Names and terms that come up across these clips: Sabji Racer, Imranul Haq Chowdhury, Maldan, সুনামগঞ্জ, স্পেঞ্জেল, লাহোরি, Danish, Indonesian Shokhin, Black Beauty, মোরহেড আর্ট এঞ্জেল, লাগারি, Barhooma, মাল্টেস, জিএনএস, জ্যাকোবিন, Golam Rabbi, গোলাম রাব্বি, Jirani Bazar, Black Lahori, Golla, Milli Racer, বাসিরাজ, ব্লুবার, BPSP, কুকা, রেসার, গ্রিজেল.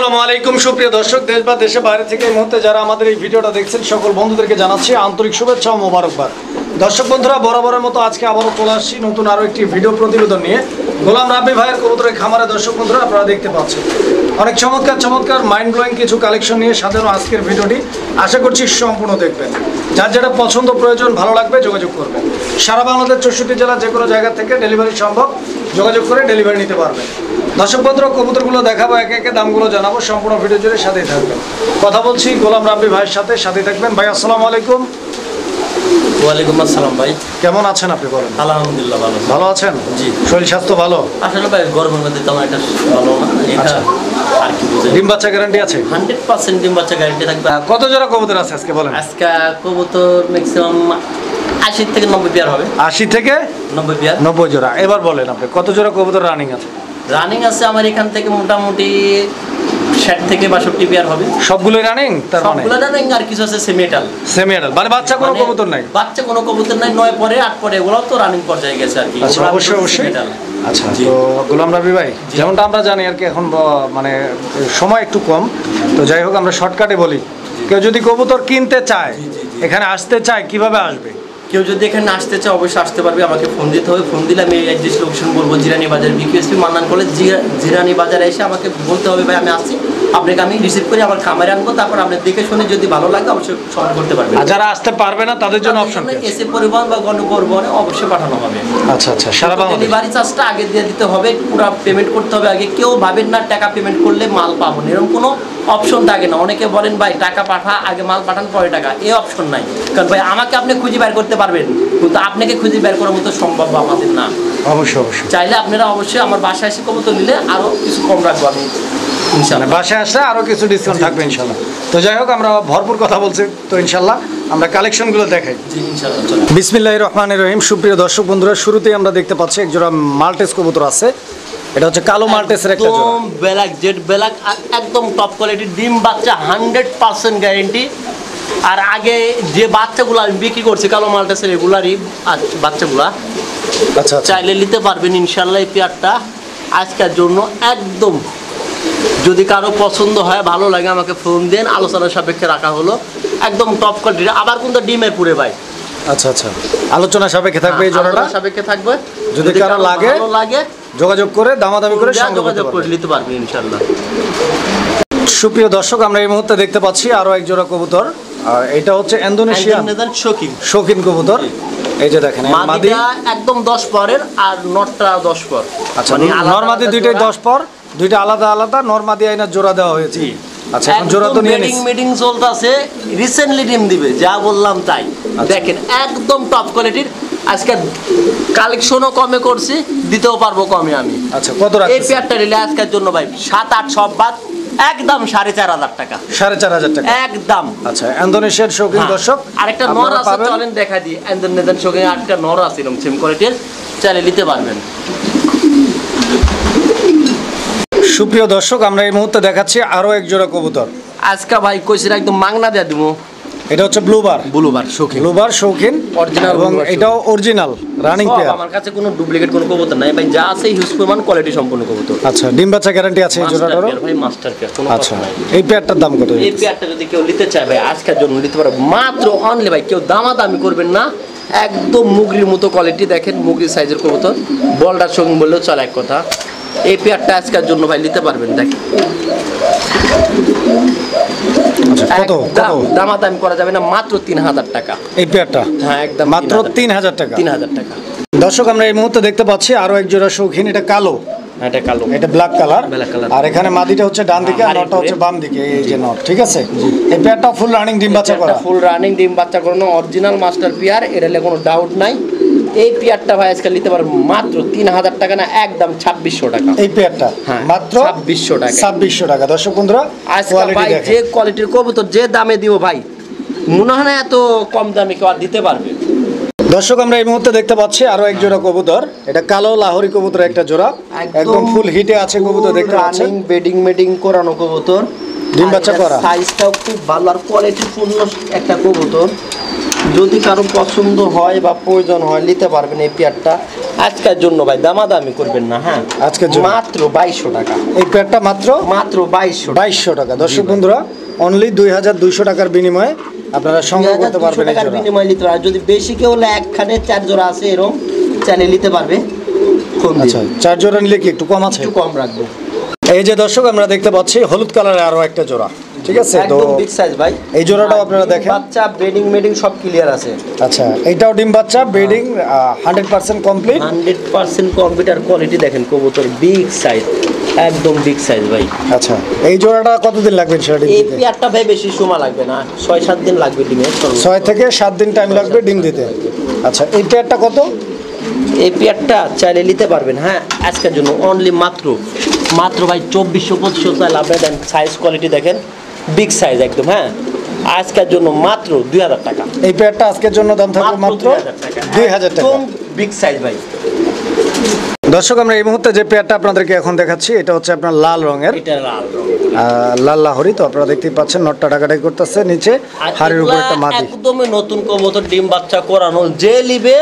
আসসালামু আলাইকুম সুপ্রিয় দর্শক, দেশ বা দেশে বাইরে থেকে এই মুহূর্তে যারা আমাদের এই ভিডিওটা দেখছেন সকল বন্ধুদেরকে জানাচ্ছি আন্তরিক শুভেচ্ছা ও মোবারকবাদ। দর্শক বন্ধুরা, বরাবরের মতো আজকে আবারও চলে আসছি নতুন আরও একটি ভিডিও প্রতিবেদন নিয়ে গোলাম রাব্বি ভাইয়ের কবুতরের খামারে। দর্শক বন্ধুরা, আপনারা দেখতে পাচ্ছেন অনেক চমৎকার চমৎকার মাইন্ড ব্লোয়িং কিছু কালেকশন নিয়ে সাজানো আজকের ভিডিওটি। আশা করছি সম্পূর্ণ দেখবেন, যার যেটা পছন্দ প্রয়োজন ভালো লাগবে যোগাযোগ করবেন। সারা বাংলাদেশ 64 জেলা যে কোনো জায়গা থেকে ডেলিভারি সম্ভব, যোগাযোগ করে ডেলিভারি নিতে পারবেন। দর্শক বন্ধুরা, কবুতরগুলো দেখাবো, একে একে দামগুলো জানাবো, সম্পূর্ণ ভিডিও জুড়ে সাথেই থাকবেন। কথা বলছি গোলাম রাব্বি ভাইয়ের সাথে, সাথেই থাকবেন। ভাই আসসালামু আলাইকুম। ওয়ালাইকুম আসসালাম। ভাই কেমন আছেন আপনি? বলেন। আলহামদুলিল্লাহ ভালো। ভালো আছেন? জি। শরীর স্বাস্থ্য ভালো? আসলে ভাই গরমের মধ্যে তেমন একটা ভালো না। আচ্ছা, আর কি বুঝে? ডিম বাচ্চা গ্যারান্টি আছে? 100% ডিম বাচ্চা গ্যারান্টি থাকবে। কত জোড়া কবুতর আছে আজকে বলেন? আজকে কবুতর ম্যাক্সিমাম 80 থেকে 90 পেয়ার হবে। 80 থেকে 90 পেয়ার, 90 জোড়া। এবার বলেন আপনি কত জোড়া কবুতর রানিং আছে? রানিং আছে আমার এখান থেকে মোটামুটি 60 থেকে 62 পেয়ার হবে। সবগুলোই রানিং? তার মানে সবগুলো রানিং, আর কিছু আছে সেমিটাল। সেমিটাল মানে বাচ্চা কোনো কবুতর নাই? বাচ্চা কোনো কবুতর নাই, 9 পরে 8 পরে এগুলো তো রানিং পর্যায়ে গেছে আর কি। অবশ্যই অবশ্যই। আচ্ছা, তো গোলাম রাব্বি ভাই যেমনটা আমরা জানি আর কি, এখন মানে সময় একটু কম, তো যাই হোক আমরা শর্টকাটে বলি, কেউ যদি কবুতর কিনতে চায়, এখানে আসতে চায়, কিভাবে আসবে? কেউ যদি এখানে আসতে চায় অবশ্যই আসতে পারবে, আমাকে ফোন দিতে হবে। ফোন দিলে আমি অ্যাড্রেস লোকেশন বলবো, জিরানি বাজার, বিপিএসপি মালদান কলেজ, জিরানি বাজারে এসে আমাকে বলতে হবে ভাই আমি আসছি, আপনাকে আমি রিসিভ করে আমার খামারে আনবো, তারপর আপনি দেখে শুনে যদি ভালো লাগে অবশ্যই সম্পর্ক করতে পারবেন। আর যারা আসতে পারবে না তাদের জন্য অপশন এসে পরিবহন বা গণপরিবহনে অবশ্যই পাঠানো হবে। আচ্ছা আচ্ছা, সারা বাংলাদেশ। ডেলিভারি চার্জটা আগে দিয়ে দিতে হবে, পুরো পেমেন্ট করতে হবে আগে। কেউ ভাবেন না টাকা পেমেন্ট করলে মাল পাবো না, এরকম কোনো অপশন থাকে না। অনেকে বলেন ভাই টাকা পাঠা আগে, মাল পাঠান পরে টাকা, এই অপশন নাই। কারণ ভাই আমাকে আপনি খুঁজে বের করতে পারবেন, কিন্তু আপনাকে খুঁজে বের করার মতো সম্ভব আমাদের না। অবশ্যই অবশ্যই। চাইলে আপনারা অবশ্যই আমার বাসায় এসে কবুতর নিলে আরও কিছু কম রাখবো আমি ইনশাআল্লাহ, বাসায় আসলে আরও কিছু ডিসকাউন্ট থাকবে ইনশাআল্লাহ। তো যাই হোক, আমরা ভরপুর কথা বলছি, তো ইনশাআল্লাহ আমরা কালেকশনগুলো দেখাই ইনশাআল্লাহ। বিসমিল্লাহির রহমানির রহিম। সুপ্রিয় দর্শক বন্ধুরা, শুরুতেই আমরা দেখতে পাচ্ছি একজোড়া মাল্টেস কবুতর আছে, এটা হচ্ছে কালো মাল্টেসের একটা জোড়া, একদম ব্ল্যাক জেড ব্ল্যাক, একদম টপ কোয়ালিটি, ডিম বাচ্চা 100% গ্যারান্টি। আর আগে যে বাচ্চাগুলো আমি বিক্রি করছি কালো মাল্টেসের, এগুলারই বাচ্চাগুলো। আচ্ছা, চাইলে নিতে পারবেন ইনশাআল্লাহ। এই পেয়ারটা আজকের জন্য একদম, যদি কারো পছন্দ হয় ভালো লাগে আমাকে ফোন দেন, আলোচনার সাপেক্ষে রাখা হলো, একদম টপ কোয়ালিটি। আবার কিন্তু ডিমের পুরে ভাই। আচ্ছা আচ্ছা, আলোচনা সাপেক্ষে থাকবে এই জোড়াটা, সাপেক্ষে থাকবে। যদি কারো লাগে ভালো লাগে যোগাযোগ করে দামাদামি করে যোগাযোগ করে নিতে পারবেন ইনশাআল্লাহ। সুপ্রিয় দর্শক, আমরা এই মুহূর্তে দেখতে পাচ্ছি আরো এক জোড়া কবুতর, আর এটা হচ্ছে ইন্দোনেশিয়ান শৌখিন কবুতর। এই যে দেখেন, মাদিটা একদম 10 পরের আর নটটা 10 পর। আচ্ছা, মানে নরমাদি দুইটাই 10 পর, দুইটা আলাদা আলাদা নরমাদি আইনা জোড়া দেওয়া হয়েছে। আচ্ছা, এখন জোড়া তো নিয়ে মিটিং মিটিং চলতেছে, রিসেন্টলি ডিম দিবে, যা বললাম তাই। দেখেন একদম টপ কোয়ালিটির। আজকে কালেকশনও কমে করছি, দিতেও পারবো কমে আমি। আচ্ছা, কত রাখছেন এই পেয়ারটা নিলে আজকের জন্য ভাই? 7-8 সব বাদ একদম 4500 টাকা। 4500 টাকা একদম। আচ্ছা, ইন্দোনেশিয়ান শোখিন। দর্শক আরেকটা নর আছে, চলেন দেখা দিই। ইন্দোনেশিয়ান শোখিন আটটা নর আছে এরকম সেম কোয়ালিটির, চাইলে নিতে পারবেন। সুপ্রিয় দর্শক, আমরা এই মুহূর্তে দেখাচ্ছি আরো এক জোড়া কবুতর, আজকে ভাই কইছিরা একদম মাংনা দেয়া দিব। এটা হচ্ছে ব্লুবার, ব্লুবার শৌখিন, ব্লুবার শৌখিন অরিজিনাল, এবং এটাও অরিজিনাল রানিং পেয়ার। আমার কাছে কোনো ডুপ্লিকেট কোনো কবুতর নাই ভাই, যা আছে হিউজ পরিমাণ কোয়ালিটি সম্পূর্ণ কবুতর। আচ্ছা, ডিম বাচ্চা গ্যারান্টি আছে এই জোড়াটারও ভাই, মাস্টার পেয়ার কোনো কথা নাই। এই পেয়ারটার দাম কত? এই পেয়ারটা যদি কেউ নিতে চায় ভাই আজকের জন্য নিতে পারবে, মাত্র অনলি ভাই, কেউ দামাদামি করবেন না, একদম মুগরির মতো কোয়ালিটি। দেখেন মুগরির সাইজের কবুতর, বলডার শৌখিন বললেও চলে এক কথা। এই পেয়ারটা আজকের জন্য ভাই নিতে পারবেন। দেখেন দামাদামি করা যাবে না, মাত্র 3000 টাকা এই পেয়ারটা। হ্যাঁ একদম, মাত্র 3000 টাকা, 3000 টাকা। দর্শক, আমরা এই মুহূর্তে দেখতে পাচ্ছি আরো এক জোড়া শৌখিন, এটা কালো, এটা কালো, এটা ব্ল্যাক কালার, আর এখানে মাদিটা হচ্ছে ডান দিকে আর নটটা হচ্ছে বাম দিকে। এই যে নট, ঠিক আছে। এই পেয়ারটা ফুল রানিং ডিম বাচ্চা করা, ফুল রানিং ডিম বাচ্চা করানো, অরিজিনাল মাস্টার পেয়ার, এর কোনো ডাউট নাই। এই পেয়ারটা ভাই আজকাল নিতে পারবেন মাত্র 3000 টাকা না, একদম 2600 টাকা এই পেয়ারটা। হ্যাঁ মাত্র 2600 টাকা, 2600 টাকা। দর্শক বন্ধুরা, আজকাল ভাই যে কোয়ালিটির কবুতর যে দামে দিব ভাই, মনে হয় না এত কম দামে কেউ আর দিতে পারবে। দর্শক, আমরা এই মুহূর্তে দেখতে পাচ্ছি আরো এক জোড়া কবুতর, এটা কালো লাহোরি কবুতর একটা জোড়া, একদম ফুল হিটে আছে কবুতর, দেখতে পাচ্ছেন বেডিং মেডিং করানো কবুতর, ডিম বাচ্চা করা, সাইজটাও খুব ভালো আর কোয়ালিটি পূর্ণ একটা কবুতর। যদি কারো পছন্দ হয় বা প্রয়োজন হয় নিতে পারবেন এই পেয়ারটা। আজকের জন্য ভাই দামাদামি করবেন না, হ্যাঁ আজকের জন্য মাত্র 2200 টাকা এই পেয়ারটা, মাত্র 2200 টাকা। দর্শক বন্ধুরা অনলি 2200 টাকার বিনিময়ে আপনারা সংগ্রহ করতে পারবেন। টাকার বিনিময়ে নিতে পারবেন, যদি বেশি কেউ একখানে 4 জোড়া আছে এরকম চাইলে নিতে পারবে। আচ্ছা 4 জোড়া নিলে কি একটু কম আছে? একটু কম রাখবো। এই যে দর্শক আমরা দেখতে পাচ্ছি হলুদ কালারে আরো একটা জোড়া, ঠিক আছে একদম বিগ সাইজ ভাই। এই জোড়াটাও আপনারা দেখেন, বাচ্চা ব্রিডিং মেডিং সব ক্লিয়ার আছে। আচ্ছা এটাও ডিম বাচ্চা ব্রিডিং 100% কমপ্লিট, 100% কমপ্লিট। আর কোয়ালিটি দেখেন কবুতর বিগ সাইজ, একদম বিগ সাইজ ভাই। আচ্ছা এই জোড়াটা কতদিন লাগবে? এই পেয়ারটা ভাই বেশি সময় লাগবে না, 6-7 দিন লাগবে ডিমে, 6 থেকে 7 দিন টাইম লাগবে ডিম দিতে। আচ্ছা এই পেয়ারটা কত? এই পেয়ারটা চাইলে নিতে পারবেন, হ্যাঁ আজকের জন্য অনলি মাত্র ভাই 2400-2500 টাকা লাভ। দেন সাইজ কোয়ালিটি দেখেন বিগ সাইজ একদম, হ্যাঁ আজকের জন্য মাত্র 2000 টাকা এই পেয়ারটা। আজকের জন্য দাম থাকবে মাত্র 2000 টাকা, একদম বিগ সাইজ ভাই। দর্শক আমরা এই মুহূর্তে যে পেয়ারটা আপনাদেরকে এখন দেখাচ্ছি এটা হচ্ছে আপনার লাল রঙের, এটা লাল রঙের লাল লাহোরি। তো আপনারা দেখতেই পাচ্ছেন নটটা ডাকাডাকি করতেছে নিচে হাড়ের উপর একটা মাদি, একদমই নতুন কবুতর ডিম বাচ্চা করানো। যে লিবে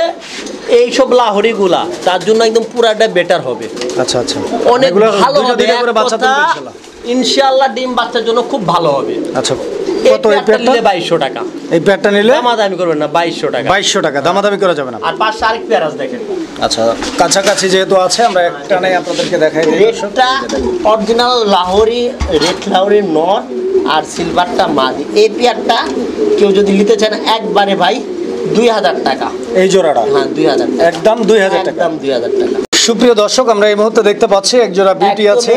এইসব লাহোরি গুলা তার জন্য একদম পুরাটা বেটার হবে। আচ্ছা আচ্ছা অনেক ভালো হবে ইনশাআল্লাহ, ডিম বাচ্চার জন্য খুব ভালো হবে। আচ্ছা কত এই পেয়ারটা? 2200 টাকা এই পেয়ারটা নিলে। দামাদামি করবেন না, 2200 টাকা 2200 টাকা দামাদামি করা যাবে না। আর পাশে আরেক পেয়ার আছে দেখেন। আচ্ছা কাছাকাছি যেহেতু আছে আমরা একটা নাই আপনাদেরকে দেখাই দিই। এটা অরিজিনাল লাহোরি, রেড লাহোরি নট আর সিলভারটা মাদি। এই পেয়ারটা কেউ যদি নিতে চান একবারে ভাই 2000 টাকা এই জোড়াটা, হ্যাঁ 2000 একদম 2000 টাকা একদম 2000 টাকা। সুপ্রিয় দর্শক আমরা এই মুহূর্তে দেখতে পাচ্ছি এক জোড়া বিউটি আছে,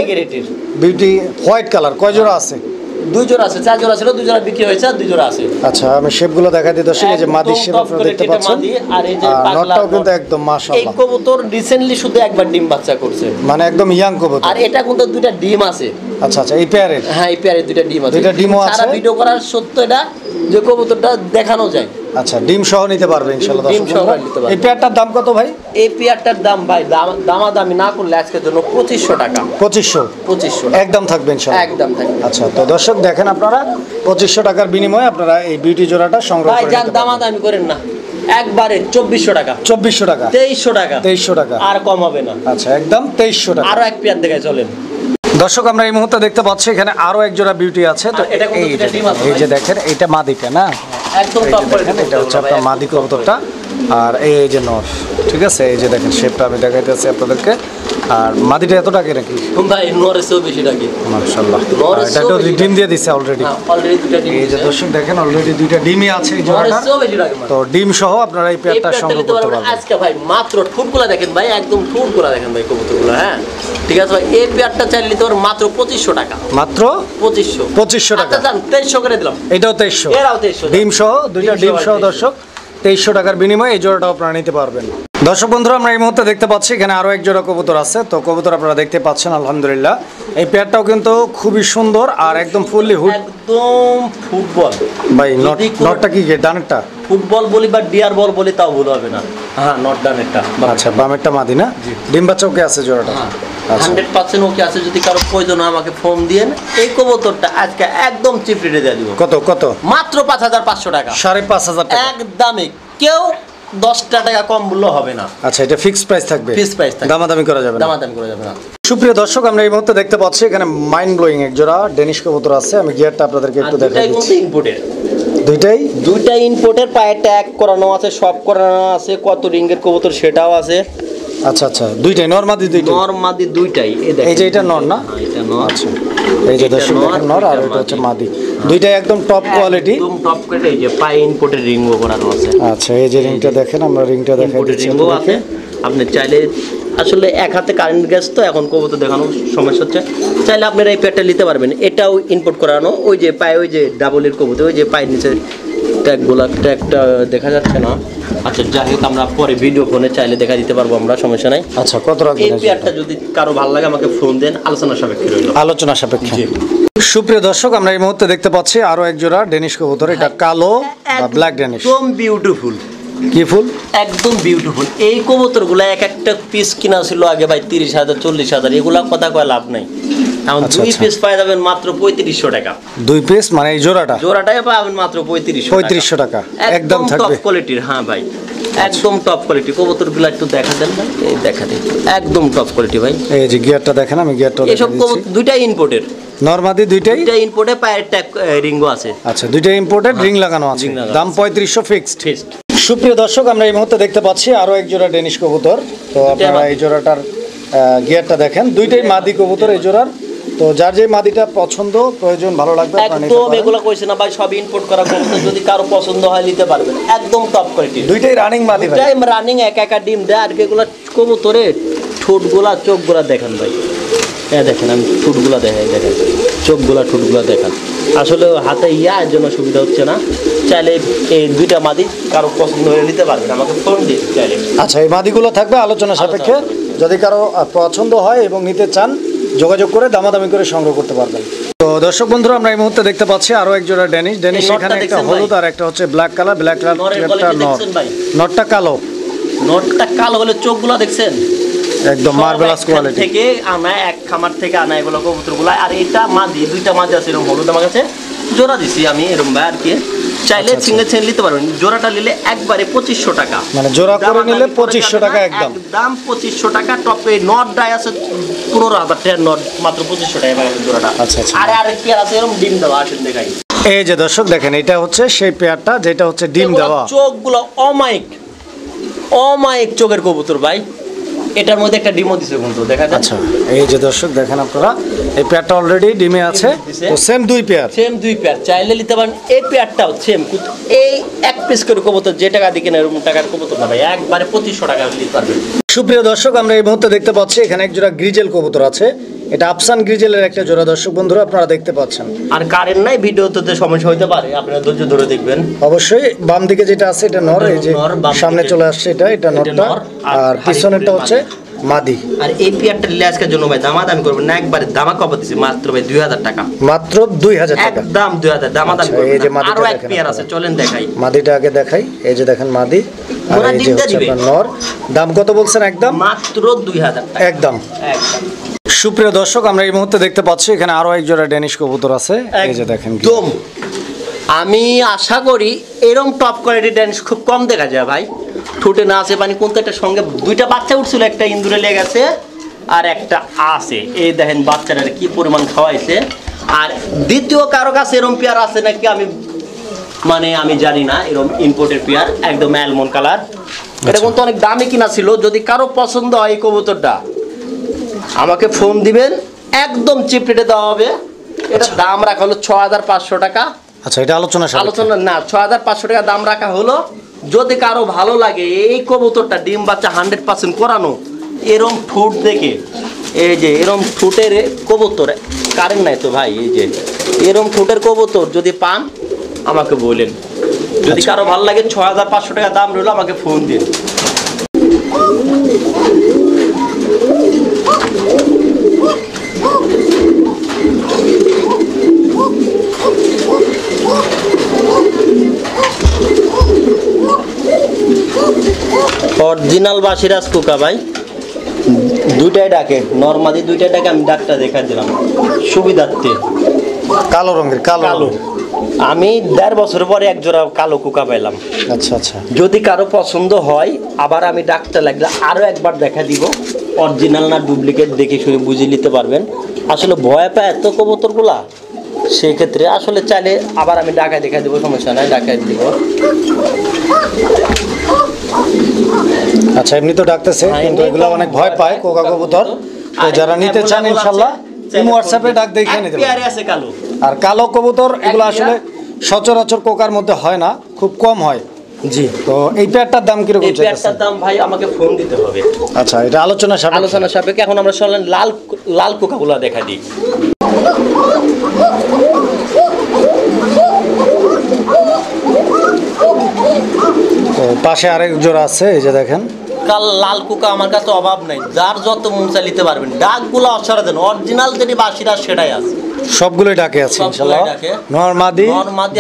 বিউটি হোয়াইট কালার। কয় জোড়া আছে? 2 জোড়া আছে, 4 জোড়া ছিল, 2 জোড়া বিক্রি হয়েছে, 2 জোড়া আছে। আচ্ছা আমি শেপগুলো দেখাই দিই দর্শক, এই যে মাদি শেপ আপনারা দেখতে পাচ্ছেন। আর এই যে নটটাও কিন্তু একদম মাশাআল্লাহ, এই কবুতর রিসেন্টলি শুধু একবার ডিম বাচ্চা করছে, মানে একদম ইয়াং কবুতর। আর এটা কিন্তু 2টা ডিম আছে। আচ্ছা আচ্ছা এই পেয়ারে, হ্যাঁ এই পেয়ারে 2টা ডিম আছে। 2টা ডিমও আছে, সারা ভিডিও করার সত্য এটা যে কবুতরটা দেখানো যায়। আচ্ছা ডিম সহ নিতে পারবে ইনশাআল্লাহ দর্শক। এই পেয়ারটার দাম কত ভাই? এই পেয়ারটার দাম ভাই দামাদামি না করলে আজকের জন্য 2500 টাকা। 2500 একদম থাকবে ইনশাআল্লাহ, একদম থাকবে। আচ্ছা তো দর্শক দেখেন আপনারা 2500 টাকার বিনিময়ে আপনারা এই বিউটি জোড়াটা সংগ্রহ করতে পারবেন। ভাই দামাদামি করেন না, একবারে 2400 টাকা 2400 টাকা 2300 টাকা 2300 টাকা আর কম হবে না। আচ্ছা একদম 2300 টাকা। আরো এক পেয়ার দেখাই চলেন দর্শক, আমরা এই মুহূর্তে দেখতে পাচ্ছি এখানে আরো এক জোড়া বিউটি আছে। তো এটা এই যে দেখেন এটা মাদিটা না একদম টপ কোয়ালিটি, এটা হচ্ছে আপনার মাদি কবুতরটা। আর এই যে নর, ঠিক আছে এই যে দেখেন শেপটা আমি দেখাইতেছি আপনাদেরকে। আর মাদিটা এত টাকা নাকি ভাই? নরের চেয়েও বেশি টাকা মাশাআল্লাহ। এটা তো ডিম দিয়ে দিছে অলরেডি, এই যে দর্শক দেখেন অলরেডি 2টা ডিমই আছে এই জোড়াটা। তো ডিম সহ আপনারা এই পেয়ারটা সংগ্রহ করতে পারবেন আজকে ভাই মাত্র। ঠুটগুলা দেখেন ভাই, একদম ঠুটগুলা দেখেন ভাই কবুতরগুলো, হ্যাঁ ঠিক আছে ভাই। এই পেয়ারটা চাইলে তোর মাত্র 2500 টাকা, মাত্র 2500 টাকা। আচ্ছা 2300 করে দিলাম, এটাও 2300 এরাও 2300 ডিম সহ, 2টা ডিম সহ দর্শক 2300 টাকার বিনিময়ে এই জোড়াটা আপনারা নিতে পারবেন। দর্শক বন্ধুরা আমরা এই মুহূর্তে দেখতে পাচ্ছি এখানে আরও এক জোড়া কবুতর আছে। তো কবুতর আপনারা দেখতে পাচ্ছেন আলহামদুলিল্লাহ। এই পেয়ারটাও কিন্তু খুবই সুন্দর আর একদম ফুললি হুড, একদম ফুটবল ভাই। নটটা কি ডানেরটা? ফুটবল বলি বা ডিয়ার বল বলি তাও ভুল হবে না, হ্যাঁ নট ডানেরটা। আচ্ছা বামেরটা মাদি না? ডিম বাচ্চা ওকে আছে জোড়াটা, 100% ওকে আছে। যদি কারো প্রয়োজন হয় আমাকে ফোন দিয়েন। এই কবুতরটা আজকে একদম চিপ রেটে দিয়ে দিব। কত কত? মাত্র 5500 টাকা, 5500 টাকা একদমই। কেউ 10 টাকা কম বললে হবে না। আচ্ছা এটা ফিক্সড প্রাইস থাকবে, ফিক্সড প্রাইস থাকবে, দামাদামি করা যাবে না, দামাদামি করা যাবে না। সুপ্রিয় দর্শক আমরা এই মুহূর্তে দেখতে পাচ্ছি এখানে মাইন্ড ব্লোয়িং এক জোড়া ডেনিশ কবুতর আছে। আমি গিয়ারটা আপনাদেরকে একটু দেখাই দিচ্ছি। দুইটাই ইম্পোর্টের, পায়ে ট্যাগ করানো আছে, সব করানো আছে, কত রিংয়ের কবুতর সেটাও আছে। আচ্ছা আচ্ছা দুইটাই নর মাদি? দুইটাই নর মাদি দুইটাই। এই দেখেন এই যে এটা নর না? এটা নর। আচ্ছা এই যে দর্শক দেখেন নর আর এটা হচ্ছে মাদি, দুইটাই একদম টপ কোয়ালিটি, একদম টপ কোয়ালিটি। এই যে পাই ইনপোর্টের রিংও করানো আছে। আচ্ছা এই যে রিংটা দেখেন, আমরা রিংটা দেখাই দিচ্ছি। রিংও আছে আপনি চাইলে, আসলে এক হাতে কারেন্ট গ্যাস তো এখন কবুতর দেখানো সমস্যা হচ্ছে, চাইলে আপনারা এই পেয়ারটা নিতে পারবেন। এটাও ইনপোর্ট করানো, ওই যে পায়ে ওই যে ডাবল এর কবুতর, ওই যে পায়ের নিচে ট্যাগ গোলা ট্যাগটা দেখা যাচ্ছে না। আচ্ছা যাই হোক আমরা পরে ভিডিও ফোনে চাইলে দেখা দিতে পারবো, আমরা সমস্যা নাই। আচ্ছা কত রাখবেন এই পেয়ারটা? যদি কারো ভালো লাগে আমাকে ফোন দেন, আলোচনা সাপেক্ষে রইল, আলোচনা সাপেক্ষে। সুপ্রিয় দর্শক আমরা এই মুহূর্তে দেখতে পাচ্ছি আরো এক জোড়া ডেনিশ কবুতর। এটা কালো বা ব্ল্যাক ডেনিশ, একদম বিউটিফুল কি ফুল একদম বিউটিফুল। এই কবুতরগুলো এক একটা পিস কিনা ছিল আগে ভাই 30,000 40,000, এগুলা কথা কয় লাভ নাই। এখন দুই পিস পাওয়া যাবেন মাত্র 3500 টাকা, দুই পিস মানে এই জোড়াটা, জোড়াটাই পাবেন মাত্র 3500 টাকা, একদম টপ কোয়ালিটির। হ্যাঁ ভাই একদম টপ কোয়ালিটি কবুতরগুলো একটু দেখা দেন ভাই, এই দেখা দেন একদম টপ কোয়ালিটি ভাই। এই যে গিয়ারটা দেখেন, আমি গিয়ারটা এই সব কবুতর দুইটাই ইম্পোর্টেড, নরমাদি দুইটাই, দুইটা ইম্পোর্টেড, পায়ের ট্যাগ রিংও আছে। আচ্ছা দুইটা ইম্পোর্টেড, রিং লাগানো আছে, দাম 3500 ফিক্সড। সুপ্রিয় দর্শক, আমরা এই মুহূর্তে দেখতে পাচ্ছি আরো এক জোড়া ডেনিশ কবুতর। তো আপনারা এই জোড়াটার গিয়ারটা দেখেন, দুইটাই মাদি কবুতর এই জোড়ার। তো যার যে মাদিটা পছন্দ, প্রয়োজন ভালো লাগবে একদম, এগুলা কইছে না ভাই সব ইনপুট করা কবুতর, যদি কারো পছন্দ হয় নিতে পারবেন, একদম টপ কোয়ালিটি। দুইটাই রানিং মাদি ভাই, দুইটাই রানিং, এক একা ডিম দেয়। আর এগুলা কবুতরে ঠোঁটগুলা চোখগুলা দেখেন ভাই, হ্যাঁ দেখেন আমি ঠোঁটগুলা দেখাই, দেখেন চোখগুলা ঠোঁটগুলা দেখেন। আসলে হাতে ইয়ার জন্য সুবিধা হচ্ছে না, চাইলে এই দুইটা মাদি কারো পছন্দ হয়ে নিতে পারবেন, আমাকে ফোন দিয়ে চাইলে। আচ্ছা এই মাদিগুলো থাকবে আলোচনা সাপেক্ষে, যদি কারো পছন্দ হয় এবং নিতে চান যোগাযোগ করে দামাদামি করে সংগ্রহ করতে পারবেন। তো দর্শক বন্ধুরা, আমরা এই মুহূর্তে দেখতে পাচ্ছি আরো এক জোড়া ড্যানিশ। ড্যানিশ এখানে একটা হলুদ আর একটা হচ্ছে ব্ল্যাক কালার, ব্ল্যাক কালার নটটা কালো, নটটা কালো হলে চোখগুলো দেখছেন একদম মার্বেলাস কোয়ালিটি থেকে আনা, এক খামার থেকে আনা এগুলো কবুতরগুলো। আর এটা মাদি, দুইটা মাদি আছে এরকম হলুদ, আমার কাছে জোড়া দিছি আমি এরকম ভাই। আর কি চাইলে সিঙ্গেল চেন নিতে পারবেন, জোড়াটা নিলে একবারে 2500 টাকা, মানে জোড়া করে নিলে 2500 টাকা একদম, দাম 2500 টাকা। টপে নট ডাই আছে 15000 টাকা, নট মাত্র 2500 টাকা জোড়াটা। আচ্ছা আরে আর কি আছে এরকম ডিম দেওয়া, আসেন দেখাই। এই যে দর্শক দেখেন, এটা হচ্ছে সেই পেয়ারটা যেটা হচ্ছে ডিম দেওয়া। চোখগুলো অমাইক অমাইক চোখের কবুতর ভাই, এটার মধ্যে একটা ডিমও দিছে বন্ধু দেখা যাচ্ছে। আচ্ছা এই যে দর্শক দেখেন আপনারা, এই পেয়ারটা অলরেডি ডিমে আছে, তো সেম দুই পেয়ার, সেম দুই পেয়ার চাইলে নিতে পারেন। এই পেয়ারটাও সেম, এই এক পিস করে কবুতর যে টাকা দিকে না এরকম টাকার কবুতর না ভাই, একবারে 2500 টাকা নিতে পারবেন। সুপ্রিয় দর্শক, আমরা এই মুহূর্তে দেখতে পাচ্ছি এখানে এক জোড়া গ্রিজেল কবুতর আছে, এটা আফসানা গ্রিজেলের একটা জোড়া। দর্শক বন্ধুরা, আপনারা দেখতে পাচ্ছেন আর কারেন্ট নাই, ভিডিওতে সমস্যা হতে পারে, আপনারা ধৈর্য ধরে দেখবেন। অবশ্যই বাম দিকে যেটা আছে এটা নর, এই যে সামনে চলে আসছে এটা, এটা নরটা, আর পিছনেরটা হচ্ছে মাদি। আর এই পেয়ারটা নিলে আজকের জন্য ভাই দামাদামি করবেন না, একবারে দামা কত দিছি মাত্র ভাই 2000 টাকা, মাত্র 2000 টাকা একদম 2000 দামাদামি করবেন। এই যে মাদিটা দেখেন, পেয়ার আছে, চলেন দেখাই মাদিটা আগে দেখাই। এই যে দেখেন মাদি, আর এই যে হচ্ছে নর। দাম কত বলছেন? একদম মাত্র 2000 টাকা একদম। সুপ্রিয় দর্শক, আমরা এই মুহূর্তে দেখতে পাচ্ছি এখানে আরো এক জোড়া ড্যানিশ কবুতর আছে, এই যে দেখেন। আমি আশা করি এরকম টপ কোয়ালিটি ড্যানিশ খুব কম দেখা যায় ভাই, ঠোঁটে না আছে পানি, কোনটা একটা সঙ্গে দুইটা বাচ্চা উঠছিল, একটা ইন্দুরে লেগে গেছে আর একটা আছে। এই দেখেন বাচ্চাটা কি পরিমাণ খাওয়াইছে। আর দ্বিতীয় কারো কাছে এরকম পেয়ার আছে নাকি আমি মানে আমি জানি না, এরকম ইম্পোর্টেড পেয়ার একদম অ্যালমন্ড কালার, এটা কিন্তু অনেক দামে কিনা ছিল। যদি কারো পছন্দ হয় এই কবুতরটা আমাকে ফোন দিবেন, একদম চিপ রেটে দেওয়া হবে। এটা দাম রাখা হলো 6500 টাকা। আচ্ছা এটা আলোচনা না, 6500 টাকা দাম রাখা হলো। যদি কারো ভালো লাগে এই কবুতরটা, ডিম বাচ্চা 100% করানো, এরম ঠোঁট দেখে, এই যে এরম ঠোঁটের কবুতর, কারেন্ট নাই তো ভাই, এই যে এরম ঠোঁটের কবুতর যদি পান আমাকে বলেন। যদি কারো ভালো লাগে 6500 টাকা দাম রইল, আমাকে ফোন দিন। অরিজিনাল বাসিরাজ কুকা ভাই, দুইটাই ডাকে, নরমাদি দুইটাই ডাকে। আমি ডাকটা দেখা দিলাম সুবিধার্থে, কালো রঙের কালো। আমি 1.5 বছর পরে এক জোড়া কালো কুকা পেলাম। আচ্ছা আচ্ছা, যদি কারো পছন্দ হয় আবার আমি ডাকটা লাগলে আরও একবার দেখা দিব, অরিজিনাল না ডুপ্লিকেট দেখে শুনে বুঝে নিতে পারবেন। আসলে ভয় পায় এত কবুতরগুলা, সেক্ষেত্রে আসলে চাইলে আবার আমি ডাকায় দেখা দেবো, সমস্যা নাই, ডাকায় দেবো। আচ্ছা এমনি তো ডাকতেছে, কিন্তু এগুলো অনেক ভয় পায় কোকা কবুতর। তো যারা নিতে চান ইনশাআল্লাহ হোয়াটসঅ্যাপে ডাক দেখে নিতে পারেন। আর কালো কবুতর এগুলো আসলে সচরাচর কোকার মধ্যে হয় না, খুব কম হয়। জি, তো এই পেয়ারটার দাম কিরকম? এই পেয়ারটার দাম ভাই আমাকে ফোন দিতে হবে। আচ্ছা এটা আলোচনা সাপেক্ষে। এখন আমরা চলেন লাল লাল কোকাগুলো দেখা দিই। পাশে আরেক জোড়া আছে, এই যে দেখেন। কাল লাল কুকা আমার কাছে অভাব নাই, যার যত মুমচা নিতে পারবেন। ডাকগুলো অসাধারণ, অরিজিনাল যেটি বাসিরা সেটাই আছে। সবগুলোই ডাকে আছে ইনশাআল্লাহ, নরমাদি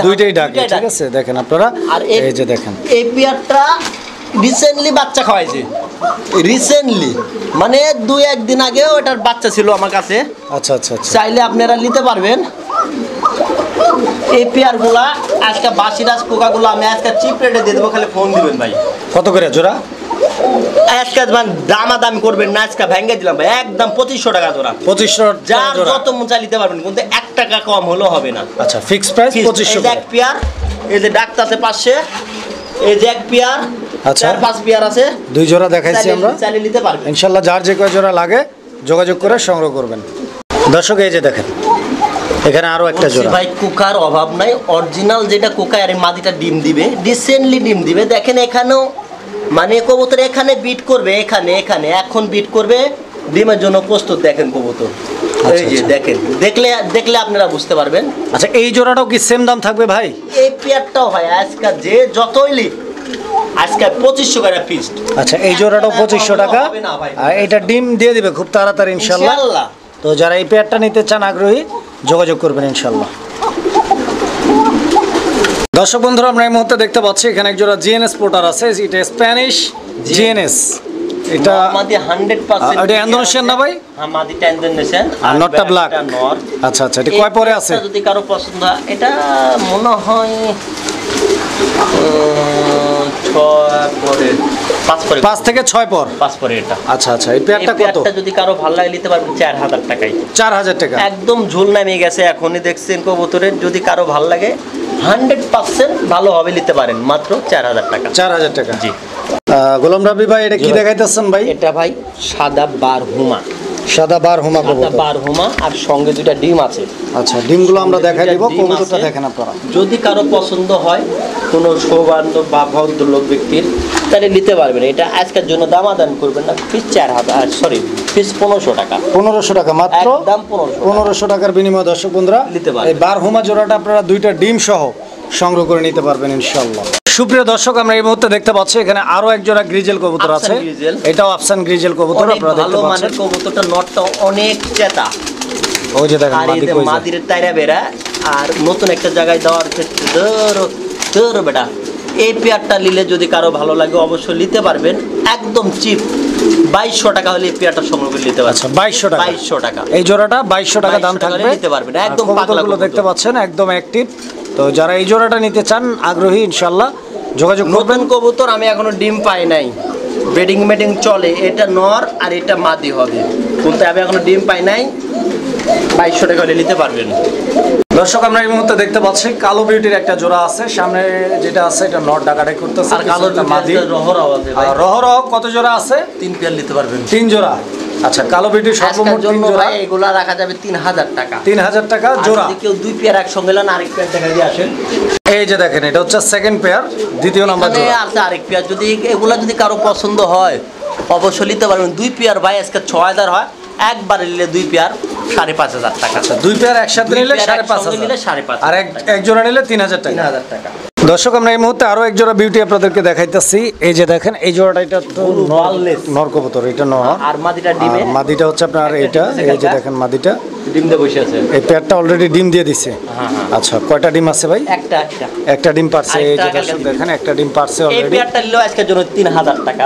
দুইটাই ডাকে, ঠিক আছে। দেখেন আপনারা এই যে দেখেন এই পেয়ারটা রিসেন্টলি বাচ্চা খাওয়াইছে, রিসেন্টলি মানে দুই একদিন আগে ওটার বাচ্চা ছিল আমার কাছে। আচ্ছা আচ্ছা, চাইলে আপনারা নিতে পারবেন এই পেয়ারগুলা। আজকে বাসিরাজ পোকাগুলো আমি আজকে চিপ রেটে দিয়ে দেবো, খালি ফোন দিবেন ভাই। কত করে জোড়া? আজকে দামাদামি করবেন না, আজকে ভেঙে দিলাম ভাই একদম 2500 টাকা জোড়া। 2500 যার যত মন চাই নিতে পারবেন, কিন্তু 1 টাকা কম হলো হবে না। আচ্ছা ফিক্স প্রাইস 2500 টাকা। এক পেয়ার এই যে ডাকতাছে পাশে, এই যে এক পেয়ার, আচ্ছা পাঁচ পেয়ার আছে, দুই জোড়া দেখাইছি আমরা, চাইলে নিতে পারবেন ইনশাআল্লাহ। যার যে কয় জোড়া লাগে যোগাযোগ করে সংগ্রহ করবেন। দর্শক এই যে দেখেন এখানে আরো একটা জোড়া ভাই, কুকার অভাব নাই, অরিজিনাল যেটা কুকা আর মাদিটা ডিম দিবে, রিসেন্টলি ডিম দিবে। দেখেন এখানেও মানে কবুতর এখানে বিট করবে, এখানে এখানে এখন বিট করবে, ডিমের জন্য প্রস্তুত। দেখেন কবুতর এই যে দেখেন, দেখলে দেখলে আপনারা বুঝতে পারবেন। আচ্ছা এই জোড়াটাও কি সেম দাম থাকবে ভাই? এই পেয়ারটাও ভাই আজকে যে যতই লিখ আজকে 2500 টাকা পিস। আচ্ছা এই জোড়াটাও 2500 টাকা, আর এটা ডিম দিয়ে দিবে খুব তাড়াতাড়ি ইনশাআল্লাহ। তো যারা এই পেয়ারটা নিতে চান আগ্রহী যোগাযোগ করবেন ইনশাআল্লাহ। দর্শক বন্ধুরা আমরা এই মুহূর্তে দেখতে পাচ্ছি এখানে এক জোড়া জিএনএস পোর্টার আছে, এটা স্প্যানিশ জিএনএস, এটা আমাদের 100% এটা ইন্দোনেশিয়ান না ভাই? আমাদের ইন্দোনেশিয়ান আর নটটা ব্ল্যাক। আচ্ছা আচ্ছা, এটা কয় পরে আছে যদি কারো পছন্দ? এটা মনে হয় 6 পরে, 5 পরে, 5 থেকে 6 পর, 5 পরে এটা। আচ্ছা আচ্ছা, এই পেয়ারটা কত? এটা যদি কারো ভালো লাগে নিতে পারবেন 4000 টাকায়। 4000 টাকা একদম ঝোল নামে গেছে এখনই দেখছেন কবুতরের। যদি কারো ভালো লাগে 100% ভালো হবে নিতে পারেন, মাত্র 4000 টাকা। 4000 টাকা জি। গোলাম রাব্বি ভাই এটা কি দেখাইতেছেন ভাই? এটা ভাই সাদা বারহুমা, সাদা বারহুমা কবুতর, বারহুমা আর সঙ্গে দুটো ডিম আছে। আচ্ছা ডিমগুলো আমরা দেখাই দেব, কবুতরটা দেখেন আপনারা। যদি কারো পছন্দ হয় কোনো সৌবান্ধব বা ভদ্রলোক ব্যক্তির, তাহলে নিতে পারবেন। এটা আজকের জন্য দামাদান করবেন না, পিস 1500 টাকা। 1500 টাকা মাত্র, দাম 1500 টাকার বিনিময়ে দর্শক বন্ধুরা নিতে পারবেন এই বারহুমা জোড়াটা। আপনারা দুইটা ডিম সহ সংগ্রহ করে নিতে পারবেন ইনশাআল্লাহ। সুপ্রিয় দর্শক আমরা এই মুহূর্তে দেখতে পাচ্ছি এখানে আরো এক জোড়া গ্রিজেল কবুতর আছে, এটাও আফসান গ্রিজেল কবুতর। আপনারা দেখতে পাচ্ছেন কবুতরটা নটটা অনেক চেতা, ওই যে দেখেন মাদির তাইরা বেরা। আর নতুন একটা জায়গায় দেওয়ার ক্ষেত্রে দর বেটা এই পেয়ারটা নিলে যদি কারো ভালো লাগে অবশ্যই নিতে পারবেন, একদম চিপ 2200 টাকা হলে এই পেয়ারটা সংগ্রহ করে নিতে পারবেন। আচ্ছা 2200 টাকা এই জোড়াটা 2200 টাকা দাম থাকবে, নিতে পারবেন। একদম পাগলাগুলো দেখতে পাচ্ছেন একদম অ্যাকটিভ। তো যারা এই জোড়াটা নিতে চান আগ্রহী ইনশাআল্লাহ যোগাযোগ করবেন। কবুতর আমি এখনো ডিম পাই নাই, ব্রিডিং মেটিং চলে, এটা নর আর এটা মাদি হবে, কিন্তু আমি এখনো ডিম পাই নাই। 2200 টাকা হলে নিতে পারবেন। দর্শক আমরা এই মুহূর্তে দেখতে পাচ্ছি কালো বিউটির একটা জোড়া আছে, সামনে যেটা আছে এটা নর ডাকাডাকি করতেছে, আর কালোটা মাদি। রহরহ আছে ভাই, রহরহ কত জোড়া আছে? 3 পেয়ার নিতে পারবেন, 3 জোড়া। আচ্ছা কালো বিউটির সর্বমোট 3 জোড়া, এগুলা রাখা যাবে 3000 টাকা। 3000 টাকা জোড়া। যদি কেউ 2 পেয়ার একসঙ্গে নেন আরেক পেয়ার দেখা দিয়ে আসেন। এই যে দেখেন এটা হচ্ছে সেকেন্ড পেয়ার, দ্বিতীয় নাম্বার জোড়া আছে আরেক পেয়ার। যদি এগুলা যদি কারো পছন্দ হয় অবশ্যই নিতে পারবেন। 2 পেয়ার ভাই আজকে 6000 হয়, একবারে নিলে 2 পেয়ার 5500 টাকা। আচ্ছা 2 পেয়ার একসাথে নিলে 5500, আর এক জোড়া নিলে 3000 টাকা। 3000 টাকা। দর্শক আমরা এই মুহূর্তে আরো এক জোড়া বিউটি আপনাদেরকে দেখাইতেছি। এই যে দেখেন এই জোড়াটা, এটা তো নরলেস নরকবুতর, এটা নর আর মাদিটা ডিমে, মাদিটা হচ্ছে আপনার এটা। এই যে দেখেন মাদিটা ডিম দিয়ে বসে আছে, এই পেয়ারটা অলরেডি ডিম দিয়ে দিছে। আচ্ছা কয়টা ডিম আছে ভাই? একটা একটা, একটা ডিম পারছে। এই যে দেখেন একটা ডিম পারছে অলরেডি। এই পেয়ারটা নিলেও আজকের জন্য 3000 টাকা।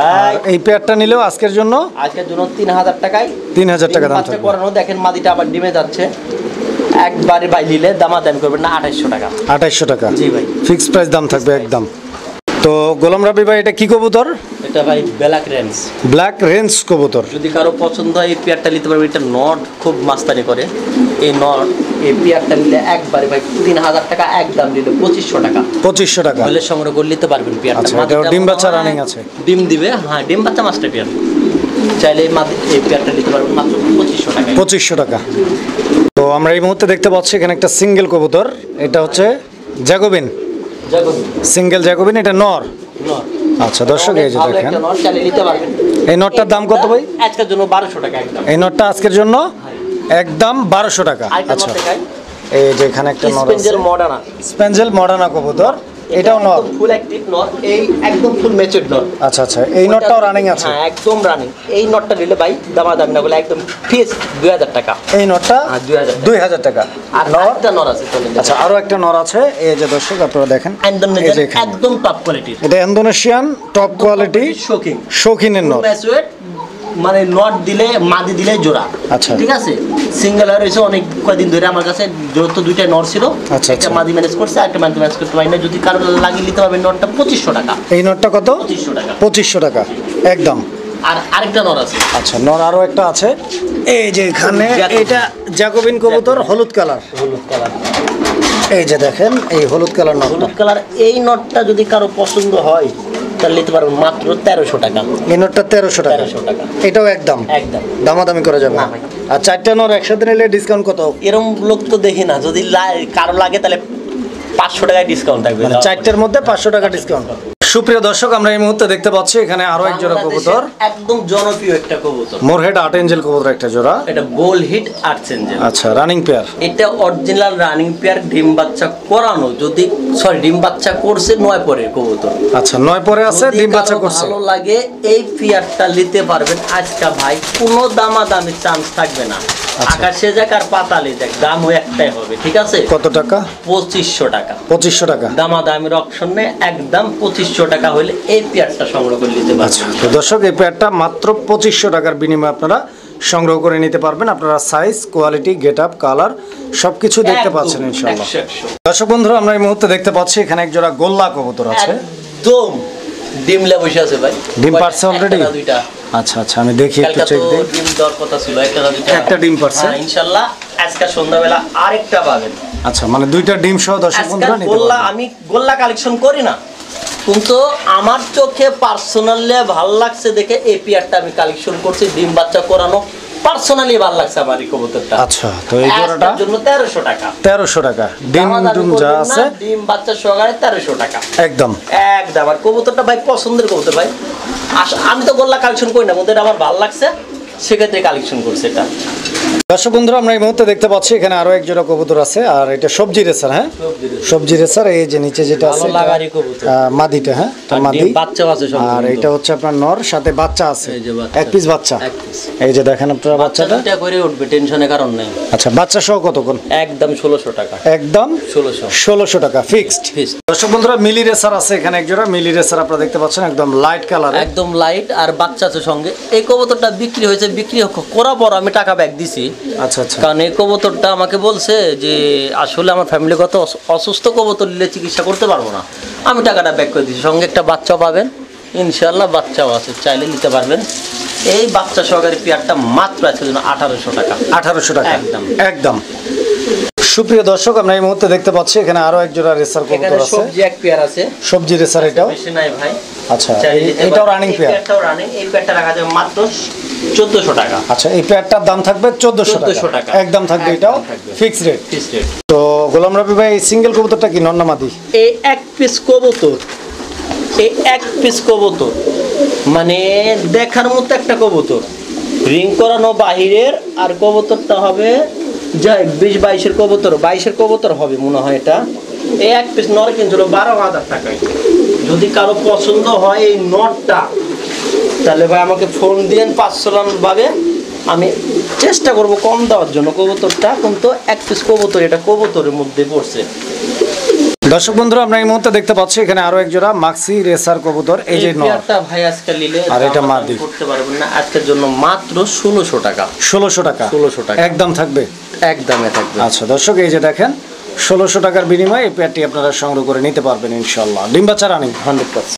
এই পেয়ারটা নিলেও আজকের জন্য 3000 টাকায় 3000 টাকা দাম। আচ্ছা করানো দেখেন মাদিটা আবার ডিমে যাচ্ছে, একবারে ভাই নিলে দামাদামি করবেন না, 2800 টাকা। 2800 টাকা জি ভাই, ফিক্সড প্রাইস দাম থাকবে একদম। তো গোলাম রাব্বি ভাই এটা কি কবুতর? এটা ভাই ব্ল্যাক রেঞ্জ, ব্ল্যাক রেঞ্জ কবুতর। যদি কারো পছন্দ হয় এই পেয়ারটা নিতে পারবে। এটা নট খুব মাস্তানি করে এই নট। এই পেয়ারটা নিলে একবারে ভাই 3000 টাকা, একদম নিলে 2500 টাকা। 2500 টাকা হলে সংগ্রহ করে নিতে পারবেন পেয়ারটা। আচ্ছা এটা ডিম বাচ্চা রানিং আছে, ডিম দিবে। হ্যাঁ ডিম বাচ্চা মাস্টার পেয়ার, চাইলে এই পেয়ারটা নিতে পারবেন মাত্র 2500 টাকা। 2500 টাকা। তো আমরা এই মুহূর্তে দেখতে পাচ্ছি এখানে একটা সিঙ্গেল কবুতর, এটা হচ্ছে জ্যাকোবিন, সিঙ্গেল জ্যাকোবিন, এটা নর। আচ্ছা দর্শক এই যে দেখেন এই নটটার দাম কত ভাই? আজকের জন্য 1200 টাকা একদম। এই নটটা আজকের জন্য একদম 1200 টাকা। আচ্ছা এই যে এখানে একটা নর আছে, স্পেঞ্জেল মডার্না কবুতর, এটাও নর, ফুল অ্যাক্টিভ নর, এই একদম ফুল ম্যাচিউরড নর। আচ্ছা আচ্ছা, এই নটটাও রানিং আছে? হ্যাঁ একদম রানিং। এই নটটা নিলে ভাই দামা দাম না বলে একদম ফিক্সড 2000 টাকা এই নটটা। 2000 টাকা। আর নটটা নর আছে চলে। আচ্ছা আরো একটা নর আছে, এই যে দর্শক আপনারা দেখেন একদম টপ কোয়ালিটির, এটা ইন্দোনেশিয়ান টপ কোয়ালিটি শোখিন, শোখিনের নর, মানে নট দিলে মাদি দিলে জোড়া। আচ্ছা ঠিক আছে, সিঙ্গেল আর এসে অনেক কয়েকদিন ধরে আমার কাছে জোড়া তো দুইটা নট ছিল, একটা মাদি ম্যানেজ করছে আর একটা মাদি ম্যানেজ করতে পারি না। যদি কারো লাগিয়ে নিতে হবে নটটা 2500 টাকা। এই নটটা কত? 2500 টাকা। 2500 টাকা একদম। আর আরেকটা নর আছে। আচ্ছা নর আরো একটা আছে, এই যে এখানে, এটা জ্যাকোবিন কবুতর, হলুদ কালার, হলুদ কালার, এই যে দেখেন এই হলুদ কালার নট, হলুদ কালার। এই নটটা যদি কারো পছন্দ হয় তাহলে নিতে পারবেন মাত্র 1300 টাকা। এই নটটা 1300 টাকা। 1300 টাকা এটাও একদম একদম দামাদামি করা যাবে। আর চারটা নর একসাথে নিলে ডিসকাউন্ট কত? এরকম লোক তো দেখি না, যদি কারো লাগে তাহলে 500 টাকায় ডিসকাউন্ট থাকবে, চারটার মধ্যে 500 টাকা ডিসকাউন্ট। সুপ্রিয় দর্শক, আমরা এই মুহূর্তে দেখতে পাচ্ছি এখানে আরো এক জোড়া কবুতর, একদম জনপ্রিয় একটা কবুতর, মোরহেড আর্ট এঞ্জেল কবুতর একটা জোড়া, এটা গোল হিট আর্ট এঞ্জেল। আচ্ছা রানিং পেয়ার, এটা অরিজিনাল রানিং পেয়ার, ডিম বাচ্চা করানো, যদি সরি ডিম বাচ্চা করছে 9 পরে কবুতর। আচ্ছা 9 পরে আছে, ডিম বাচ্চা করছে। ভালো লাগে এই পেয়ারটা নিতে পারবেন আজকে ভাই, কোনো দামাদামি চান্স থাকবে না, আকাশে যাক আর পাতালে যাক দাম একটাই হবে। ঠিক আছে, কত টাকা? 2500 টাকা। 2500 টাকা দামাদামির অপশন নেই, একদম 2500 টাকা হলে এই পেয়ারটা সংগ্রহ করে নিতে পারবেন। আচ্ছা তো দর্শক, এই পেয়ারটা মাত্র 2500 টাকার বিনিময়ে আপনারা সংগ্রহ করে নিতে পারবেন। আপনারা সাইজ, কোয়ালিটি, গেটআপ, কালার সবকিছু দেখতে পাচ্ছেন ইনশাআল্লাহ। দর্শক বন্ধুরা, আমরা এই মুহূর্তে দেখতে পাচ্ছি এখানে এক জোড়া গোল্লা কবুতর আছে, একদম ডিমলা বসে আছে ভাই, ডিম পারছে অলরেডি দুইটা। আচ্ছা আচ্ছা, আমি দেখি একটু চেক দেই, ডিম দর কথা ছিল একটা না দুইটা, একটা ডিম পারছে ইনশাআল্লাহ আজকে সন্ধ্যাবেলা আরেকটা পাবেন। আচ্ছা মানে দুইটা ডিম সহ দর্শক বন্ধুরা নিতে পারবেন। গোল্লা, আমি গোল্লা কালেকশন করি না, কিন্তু আমার চোখে পার্সোনালি ভালো লাগছে দেখে এই পেয়ারটা আমি কালেকশন করছি, ডিম বাচ্চা করানো, পার্সোনালি ভালো লাগছে আমার এই কবুতরটা। আচ্ছা তো এই জোড়াটার জন্য 1300 টাকা। 1300 টাকা ডিম দুম যা আছে, ডিম বাচ্চা সহকারে 1300 টাকা একদম একদম। আর কবুতরটা ভাই পছন্দের কবুতর ভাই, আমি তো গোল্লা কালেকশন করি না, ওদের আমার ভালো লাগছে সেক্ষেত্রে কালেকশন করছে এটা। দর্শক বন্ধুরা, আমরা এই মুহূর্তে দেখতে পাচ্ছি এখানে আরো এক জোড়া কবুতর আছে, আর এটা সবজি রেসার। হ্যাঁ সবজি রেসার, এই যে নিচে যেটা আছে লাগারি কবুতর মাদিটা, হ্যাঁ তার মাদি বাচ্চা আছে সব, আর এটা হচ্ছে আপনার নর, সাথে বাচ্চা আছে, এক পিস বাচ্চা। এই যে দেখেন আপনারা বাচ্চাটা, এটা করে উঠবে টেনশনের কারণ নাই। আচ্ছা বাচ্চা সহ কত কোন? একদম 1600 টাকা। একদম 1600 টাকা ফিক্সড। দর্শক বন্ধুরা, মিলি রেসার আছে এখানে এক জোড়া মিলি রেসার, আপনারা দেখতে পাচ্ছেন একদম লাইট কালার, একদম লাইট, আর বাচ্চা আছে সঙ্গে। এই কবুতরটা বিক্রি হয়েছে, বিক্রি করার পর আমি টাকা ব্যাক দিছি। আচ্ছা আচ্ছা, কারণ এই কবুতরটা আমাকে বলছে যে আসলে আমার ফ্যামিলিগত অসুস্থ, কবুতর নিয়ে চিকিৎসা করতে পারবো না, আমি টাকাটা ব্যাক করে দিচ্ছি। সঙ্গে একটা বাচ্চা পাবেন ইনশাআল্লাহ, বাচ্চাও আছে, চাইলে নিতে পারবেন। এই বাচ্চা সহকারী পেয়ারটা মাত্র আছে 1800 টাকা। 1800 টাকা একদম একদম। সুপ্রিয় দর্শক, আমরা এই মুহূর্তে দেখতে পাচ্ছি এখানে আরো এক জোড়া রেসার কবুতর আছে, সবজি এক পেয়ার আছে, সবজি রেসার এটাও বেশি নাই ভাই। আচ্ছা এটাও রানিং পেয়ার, এটাও রানিং। এই পেয়ারটা রাখা যাবে মাত্র 1400 টাকা। আচ্ছা এই পেয়ারটার দাম থাকবে 1400 টাকা একদম থাকবে, এটাও ফিক্সড রেট। তো গোলাম রবি ভাই, সিঙ্গেল কবুতরটা কি নর না মাদি? এই এক পিস কবুতর, এই এক পিস কবুতর মানে দেখার মতো একটা কবুতর, রিং করানো বাহিরের, আর কবুতরটা হবে যাই 20-22 এর কবুতর, 22 এর কবুতর হবে মনে হয় এটা। এই এক পিস নর কিনছিল 12000 টাকায়। যদি কারো পছন্দ হয় এই নটটা তাহলে ভাই আমাকে ফোন দিয়েন, 500 ভাবে আমি চেষ্টা করব কম দেওয়ার জন্য কবুতরটা, কিন্তু এক পিস কবুতর, এটা কবুতরের মধ্যে পড়ছে। দর্শক বন্ধুরা, আমরা এই মুহূর্তে দেখতে পাচ্ছি এখানে আরো এক জোড়া মাক্সি রেসার কবুতর, এই যে নটটা ভাই আজকে নিলে আর এটা মাদি করতে পারবেন না, আজকের জন্য মাত্র 1600 টাকা। 1600 টাকা, 1600 টাকা একদম থাকবে, একদমে থাকবে। আচ্ছা দর্শক, এই যে দেখেন 1600 টাকার বিনিময়ে এই পেয়ারটি আপনারা সংগ্রহ করে নিতে পারবেন ইনশাআল্লাহ। ডিম বাচ্চা রানিং 100%।